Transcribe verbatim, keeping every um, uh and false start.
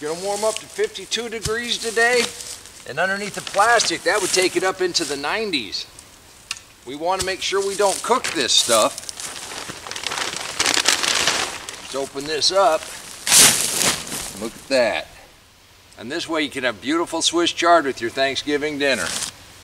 Going to warm up to fifty-two degrees today, and underneath the plastic, that would take it up into the nineties. We want to make sure we don't cook this stuff. Let's open this up. Look at that. And this way you can have beautiful Swiss chard with your Thanksgiving dinner.